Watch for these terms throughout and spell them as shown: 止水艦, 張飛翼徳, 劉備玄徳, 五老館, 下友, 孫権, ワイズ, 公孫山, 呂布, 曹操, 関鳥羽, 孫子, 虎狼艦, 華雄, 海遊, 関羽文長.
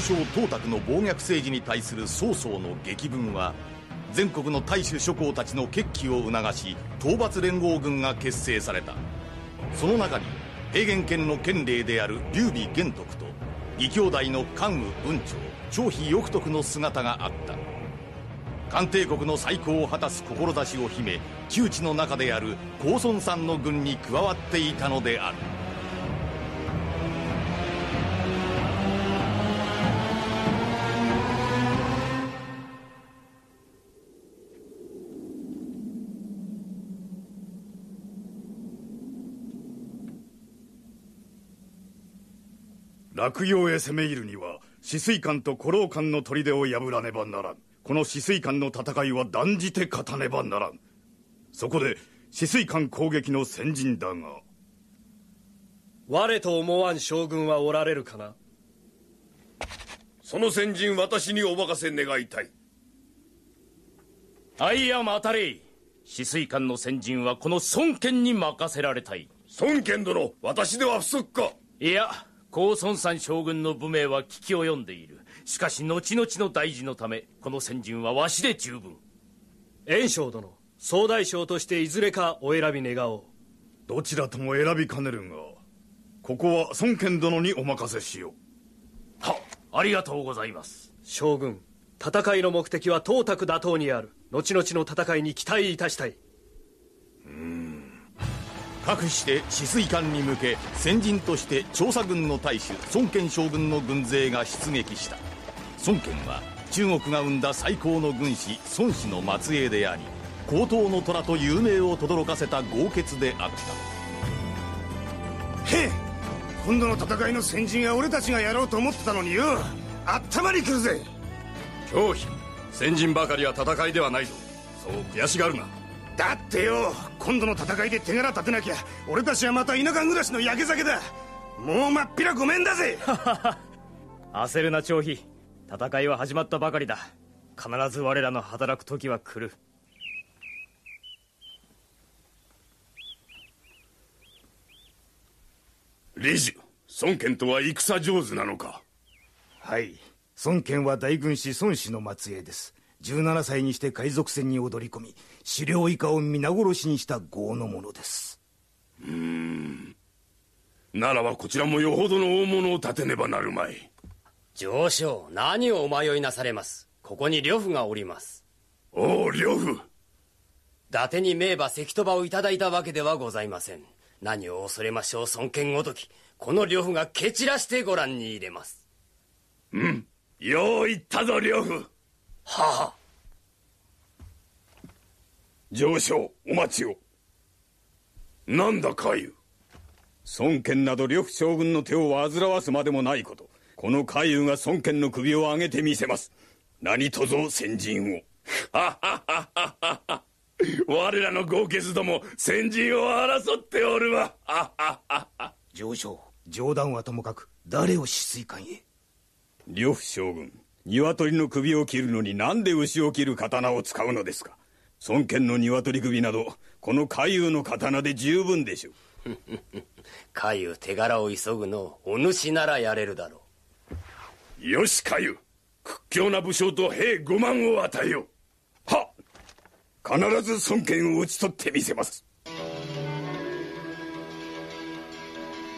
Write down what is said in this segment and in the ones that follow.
東省董卓の暴虐政治に対する曹操の檄文は全国の大衆諸侯たちの決起を促し討伐連合軍が結成された。その中に平原県の県令である劉備玄徳と義兄弟の関羽文長張飛翼徳の姿があった。漢帝国の再興を果たす志を秘め旧地の中である公孫山の軍に加わっていたのである。洛陽へ攻め入るには止水艦と虎狼艦の砦を破らねばならん。この止水艦の戦いは断じて勝たねばならん。そこで止水艦攻撃の先陣だが、我と思わん将軍はおられるかな。その先陣、私にお任せ願いたい。あいや待たれい。止水艦の先陣はこの孫権に任せられたい。孫権殿、私では不足か。いや、公孫山将軍の武名は聞き及んでいる。しかし後々の大事のためこの先陣はわしで十分。袁紹殿、総大将としていずれかお選び願おう。どちらとも選びかねるが、ここは孫権殿にお任せしよう。はっ、ありがとうございます。将軍、戦いの目的は董卓打倒にある。後々の戦いに期待いたしたい。かくして止水艦に向け先陣として調査軍の大衆孫権将軍の軍勢が出撃した。孫権は中国が生んだ最高の軍師孫子の末裔であり、江東の虎と有名を轟かせた豪傑であった。へえ、今度の戦いの先陣は俺たちがやろうと思ってたのによ。頭にくるぜ。張飛、先陣ばかりは戦いではないぞ。そう悔しがるな。だってよ、今度の戦いで手柄立てなきゃ俺たちはまた田舎暮らしの焼け酒だ。もうまっぴらごめんだぜ。焦るな張飛、戦いは始まったばかりだ。必ず我らの働く時は来る。李寿、孫権とは戦上手なのか。はい、孫権は大軍師孫子の末裔です。17歳にして海賊船に踊り込み、死領以下を皆殺しにした豪の者です。ならばこちらもよほどの大物を立てねばなるまい。丞相、何をお迷いなされます。ここに呂布がおります。おお、呂布。伊達に名馬関とばをいただいたわけではございません。何を恐れましょう孫権ごとき。この呂布が蹴散らしてご覧に入れます。うん、よう言ったぞ呂布。はあ、丞相、お待ちを。なんだかゆ、孫権など呂布将軍の手を煩わすまでもないこと。このかゆが孫権の首を上げてみせます。何とぞ先陣を。はははははは。我らの豪傑ども先陣を争っておるわ。はははは。丞相、冗談はともかく、誰を止水艦へ。呂布将軍、鶏の首を切るのになんで牛を切る刀を使うのですか。孫権の鶏首などこの海遊の刀で十分でしょう。海遊、手柄を急ぐのお主ならやれるだろう。よし海遊、屈強な武将と兵5万を与えよう。はっ、必ず孫権を討ち取ってみせます。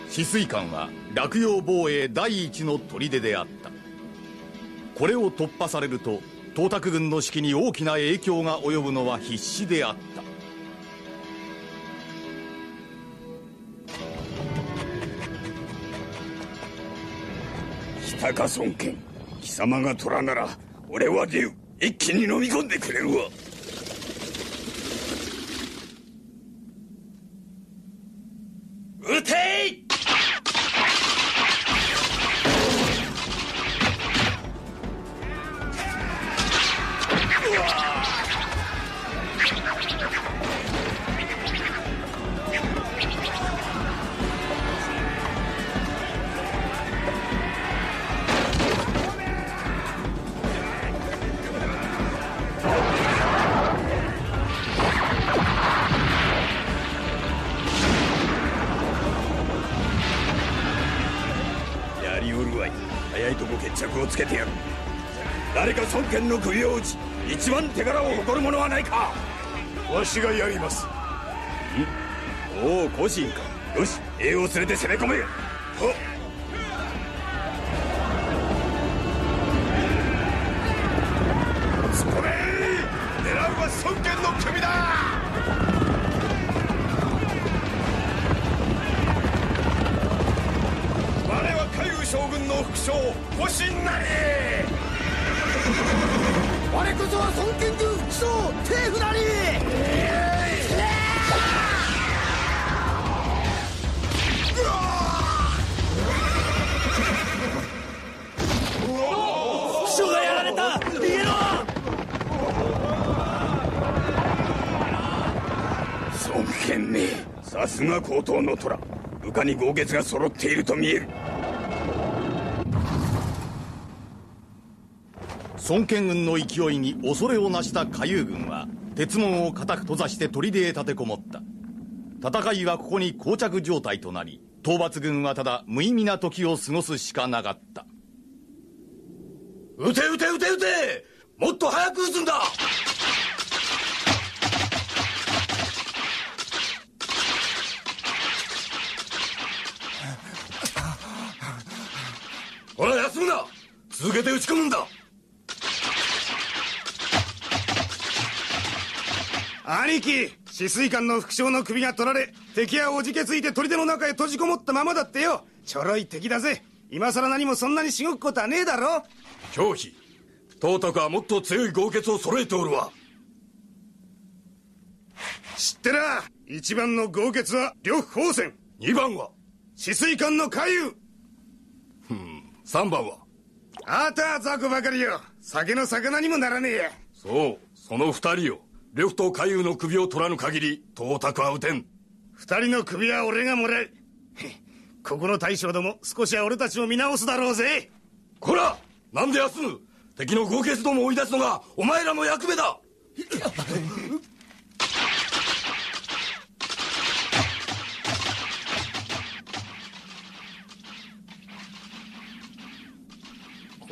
止水艦は洛陽防衛第一の砦であった。これを突破されると董卓軍の士気に大きな影響が及ぶのは必至であった。来たか孫権、貴様が虎なら俺は龍、一気に飲み込んでくれるわ。撃てい。着をつけてやる。誰か孫権の首を打ち、一番手柄を誇る者はないか。わしがやります。おお、個人か。よし、兵を連れて攻め込め。はっ。孫権の首だ。我は海宇将軍の副将保身なり。我こそは孫権軍副将政府なり。副将がやられた。逃げろ。孫権め、さすが高等の虎、部下に豪傑が揃っていると見える。孫権軍の勢いに恐れをなした下友軍は鉄門を固く閉ざして砦へ立てこもった。戦いはここに膠着状態となり、討伐軍はただ無意味な時を過ごすしかなかった。撃て撃て撃て撃て、もっと早く撃つんだ。ほら、休むな。続けて打ち込むんだ。兄貴、止水艦の副将の首が取られ、敵はおじけついて砦の中へ閉じこもったままだってよ。ちょろい敵だぜ。今さら何もそんなにしごくことはねえだろ。狂飛、董卓はもっと強い豪傑を揃えておるわ。知ってな。一番の豪傑は呂布高専、二番は止水艦の下友、3番はあたあざこばかりよ。酒の魚にもならねえや。そう、その2人よ。呂布と下友の首を取らぬ限り董卓は打てん。2人の首は俺がもらう。ここの大将ども、少しは俺たちを見直すだろうぜ。こら、なんで休む。敵の豪傑どもを追い出すのがお前らの役目だ。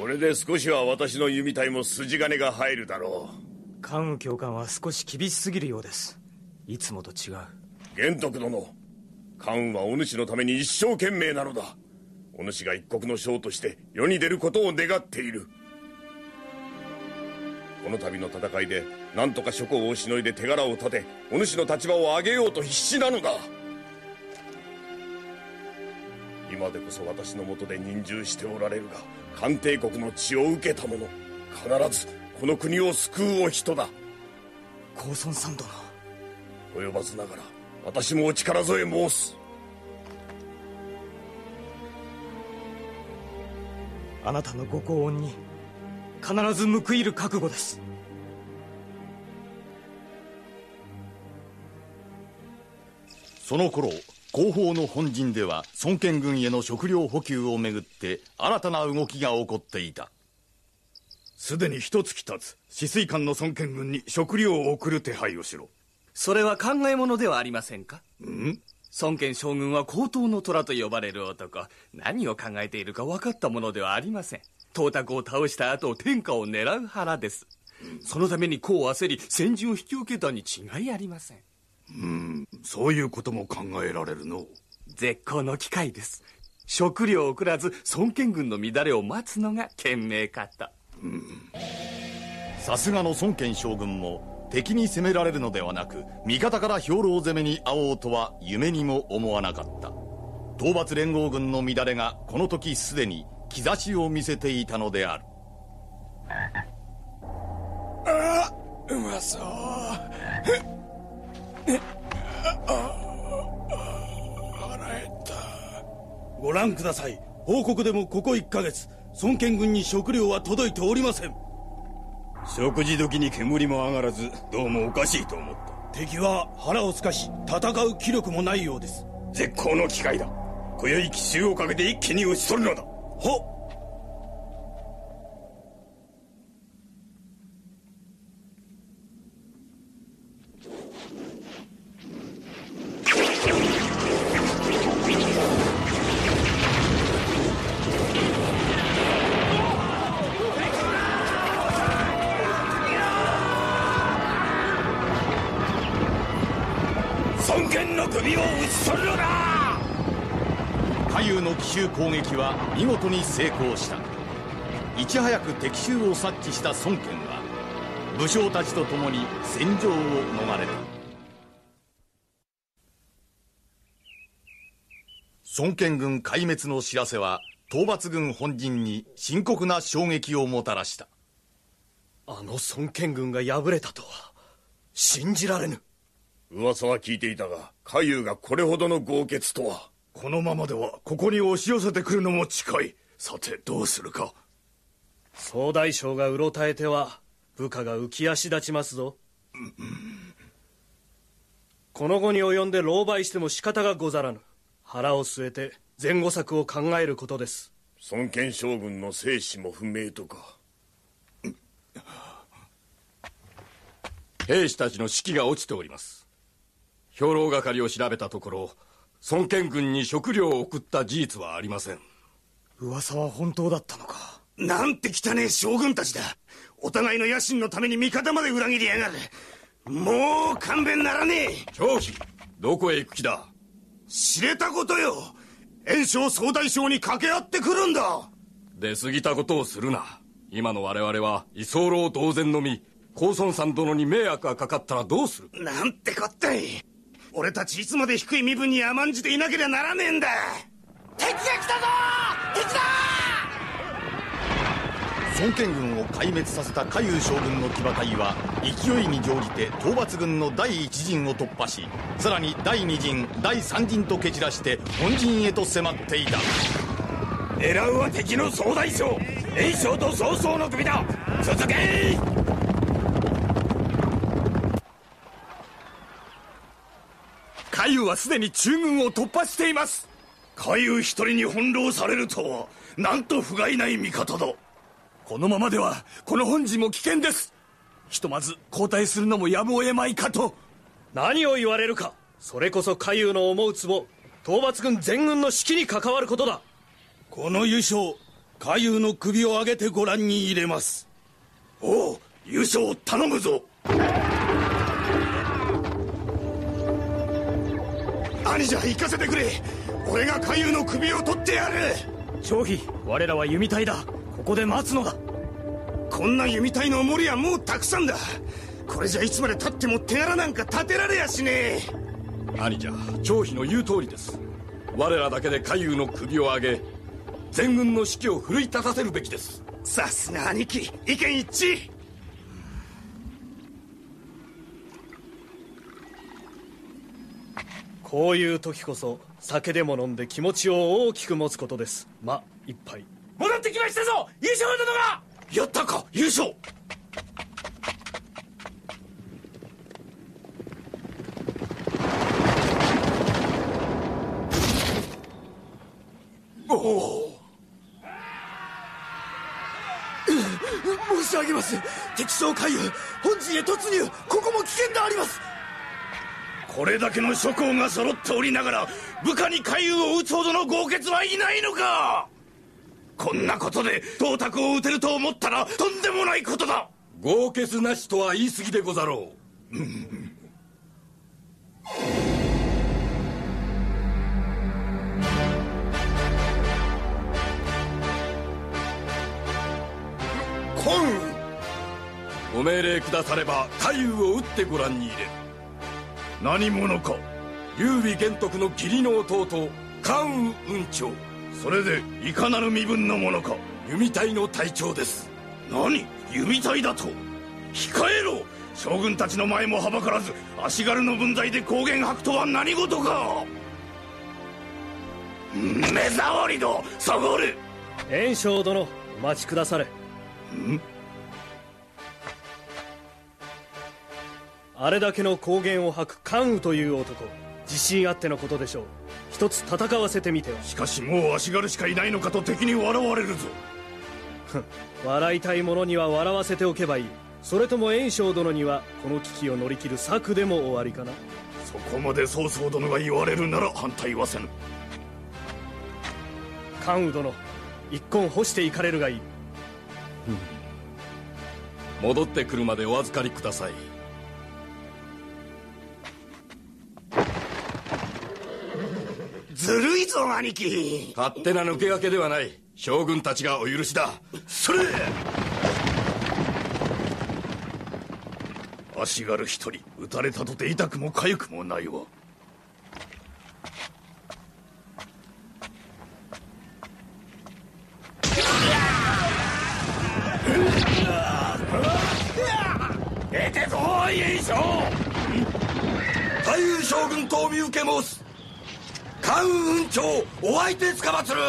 これで少しは私の弓隊も筋金が入るだろう。関羽教官は少し厳しすぎるようです。いつもと違う。玄徳殿、関羽はお主のために一生懸命なのだ。お主が一国の将として世に出ることを願っている。この度の戦いで何とか諸侯をしのいで手柄を立て、お主の立場を上げようと必死なのだ。今でこそ私の下で忍従しておられるが、漢帝国の血を受けた者、必ずこの国を救うお人だ。公孫さん殿、及ばずながら私もお力添え申す。あなたのご高恩に必ず報いる覚悟です。その頃、後方の本陣では孫権軍への食料補給をめぐって新たな動きが起こっていた。すでに一月経つ。止水艦の孫権軍に食料を送る手配をしろ。それは考えものではありませんか。ん？孫権将軍は高等の虎と呼ばれる男。何を考えているか分かったものではありません。董卓を倒した後、天下を狙う腹です。そのために功を焦り先陣を引き受けたに違いありません。そういうことも考えられるの。絶好の機会です。食料を送らず孫権軍の乱れを待つのが賢明かと。さすがの孫権将軍も、敵に攻められるのではなく味方から兵糧攻めに遭おうとは夢にも思わなかった。討伐連合軍の乱れがこの時すでに兆しを見せていたのである。ああ、うまそう。腹減った。ご覧ください。報告でもここ1ヶ月、孫権軍に食料は届いておりません。食事時に煙も上がらず、どうもおかしいと思った。敵は腹をすかし戦う気力もないようです。絶好の機会だ。今宵奇襲をかけて一気に打ち取るのだ。はっ。孫権の首を打ち取るのだ。華雄の奇襲攻撃は見事に成功した。いち早く敵襲を察知した孫権は武将たちと共に戦場を逃れた。孫権軍壊滅の知らせは討伐軍本陣に深刻な衝撃をもたらした。あの孫権軍が敗れたとは信じられぬ。噂は聞いていたが、華雄がこれほどの豪傑とは。このままではここに押し寄せてくるのも近い。さてどうするか。総大将がうろたえては部下が浮き足立ちますぞ。この後に及んで狼狽しても仕方がござらぬ。腹を据えて前後策を考えることです。孫権将軍の生死も不明とか。兵士たちの士気が落ちております。兵糧係を調べたところ、孫権軍に食料を送った事実はありません。噂は本当だったのか。なんて汚ねえ将軍たちだ。お互いの野心のために味方まで裏切りやがる。もう勘弁ならねえ。張飛、どこへ行く気だ。知れたことよ。袁紹総大将に掛け合ってくるんだ。出過ぎたことをするな。今の我々は居候同然のみ。公孫さん殿に迷惑がかかったらどうする。なんてこったい。俺たちいつまで低い身分に甘んじていなければならねえんだ。敵が来たぞ。敵だ。孫権軍を壊滅させた華雄将軍の騎馬隊は勢いに乗じて討伐軍の第一陣を突破し、さらに第二陣、第三陣と蹴散らして本陣へと迫っていた。狙うは敵の総大将袁紹と曹操の首だ。続け。華雄はすでに中軍を突破しています。華雄一人に翻弄されるとは、なんと不甲斐ない味方だ。このままではこの本陣も危険です。ひとまず後退するのもやむを得まいかと。何を言われるか。それこそ華雄の思うつぼ、討伐軍全軍の士気に関わることだ。この優勝、華雄の首を上げてご覧に入れます。おう、優勝頼むぞ。兄者、行かせてくれ。俺が華雄の首を取ってやる。張飛、我らは弓隊だ。ここで待つのだ。こんな弓隊のおもりはもうたくさんだ。これじゃいつまでたっても手柄なんか立てられやしねえ。兄者、張飛の言う通りです。我らだけで華雄の首を上げ、全軍の士気を奮い立たせるべきです。さすが兄貴、意見一致。こういう時こそ酒でも飲んで気持ちを大きく持つことです。ま、一杯。戻ってきましたぞ優勝殿が。やったか優勝。おお申し上げます。敵将華雄本陣へ突入。ここも危険があります。これだけの諸侯が揃っておりながら部下に華雄を討つほどの豪傑はいないのか。こんなことで董卓を討てると思ったらとんでもないことだ。豪傑なしとは言い過ぎでござろう。ご命令くだされば華雄を討ってご覧に入れる。何者か。劉備玄徳の義理の弟関羽雲長。それでいかなる身分の者か。弓隊の隊長です。何、弓隊だと。控えろ。将軍たちの前もはばからず足軽の分際で公言白とは何事か。目障りど下がる。袁紹殿、お待ちくだされ。ん、あれだけの光源を吐く関羽という男、自信あってのことでしょう。一つ戦わせてみては。しかしもう足軽しかいないのかと敵に笑われるぞ。笑いたい者には笑わせておけばいい。それとも袁紹殿にはこの危機を乗り切る策でも終わりかな。そこまで曹操殿が言われるなら反対はせぬ。関羽殿、一献干していかれるがいい。戻ってくるまでお預かりください。ずるいぞ兄貴。勝手な抜け駆けではない。将軍たちがお許しだ。それ足軽一人撃たれたとて痛くも痒くもないわ。出てこい英将。太夫将軍と見受け申す。関羽雲長お相手つかまつる。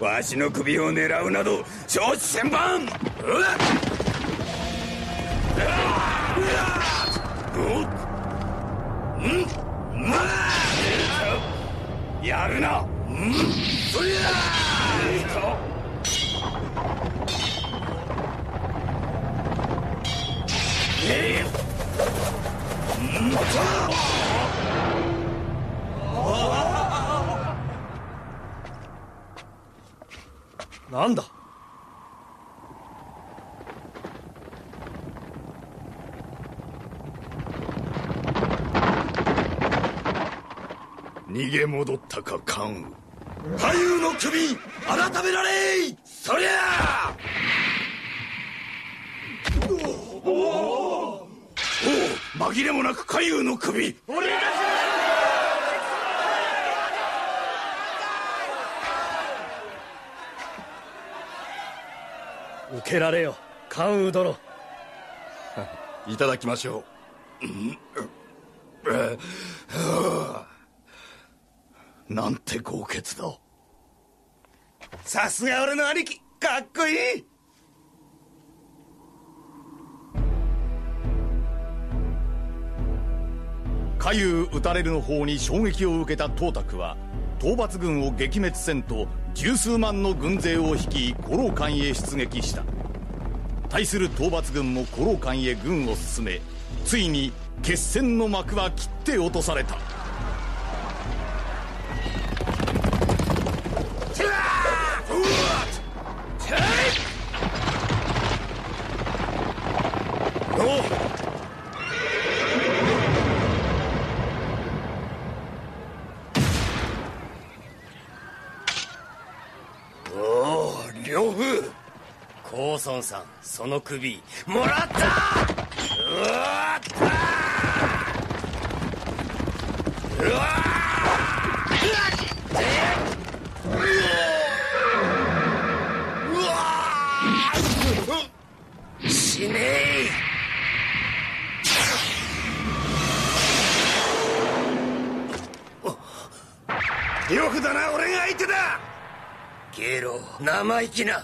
わしの首を狙うなど承知千万。やるな。そりゃなんだ。逃げ戻ったか関羽。太夫の首改められい。そりゃあ紛れもなく海遊の首。俺が受けられよ関羽殿。いただきましょう。なんて豪傑だ。さすが俺の兄貴、かっこいい。下遊討たれるの方に衝撃を受けた董卓は討伐軍を撃滅せんと十数万の軍勢を率い五老館へ出撃した。対する討伐軍も五老館へ軍を進め、ついに決戦の幕は切って落とされた。孫さん、その首もらった。うわ死ねえ。呂布だな、俺が相手だ。ゲロ生意気な。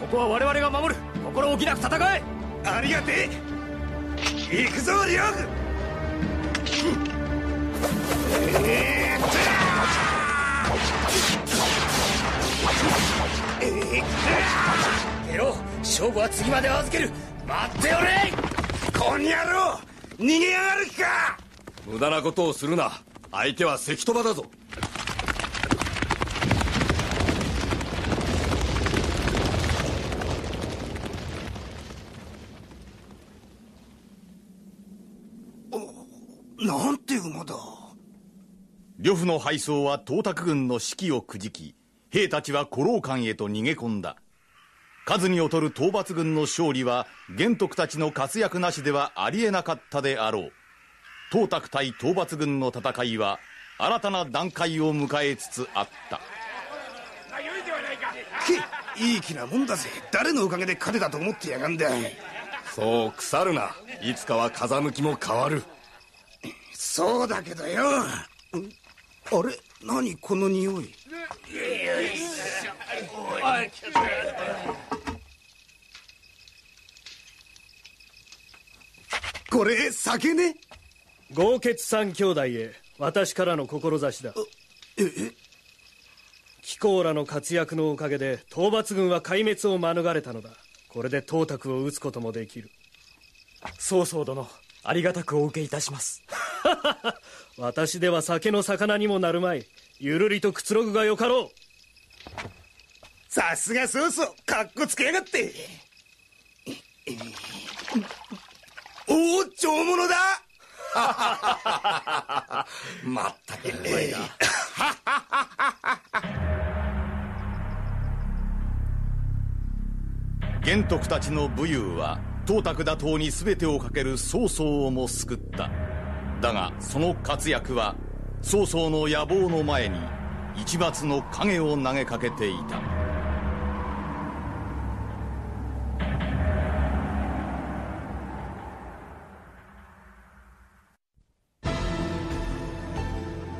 ここは我々が守る。心置きなく戦え。ありがてえ。行くぞ呂布。ゲロ、勝負は次まで預ける。待っておれ。こん野郎逃げやがる気か。無駄なことをするな。相手は関鳥羽だぞ。なんて馬だ。呂布の敗走は董卓軍の士気をくじき、兵たちは五老館へと逃げ込んだ。数に劣る討伐軍の勝利は玄徳たちの活躍なしではありえなかったであろう。董卓対討伐軍の戦いは新たな段階を迎えつつあった。いい気なもんだぜ。誰のおかげで勝てたと思ってやがんだ。そう腐るな。いつかは風向きも変わる。そうだけどよ。あれ、何この匂い。これ酒ね。豪傑三兄弟へ私からの志だ。え、貴公らの活躍のおかげで討伐軍は壊滅を免れたのだ。これで董卓を討つこともできる。曹操殿、ありがたくお受けいたします。私では酒の肴にもなるまい。ゆるりとくつろぐがよかろう。さすが曹操、かっこつけやがって。おお、上物だ。まったくうまいな。玄徳たちの武勇は董卓打倒に全てをかける曹操をも救った。だがその活躍は曹操の野望の前に一抹の影を投げかけていた。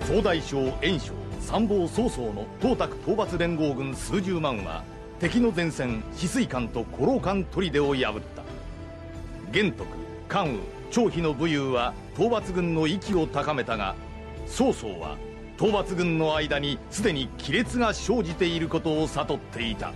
総大将袁紹、参謀曹操の董卓討伐連合軍数十万は敵の前線止水艦と虎狼艦砦を破った。玄徳、関羽、張飛の武勇は討伐軍の息を高めたが、曹操は討伐軍の間にすでに亀裂が生じていることを悟っていた。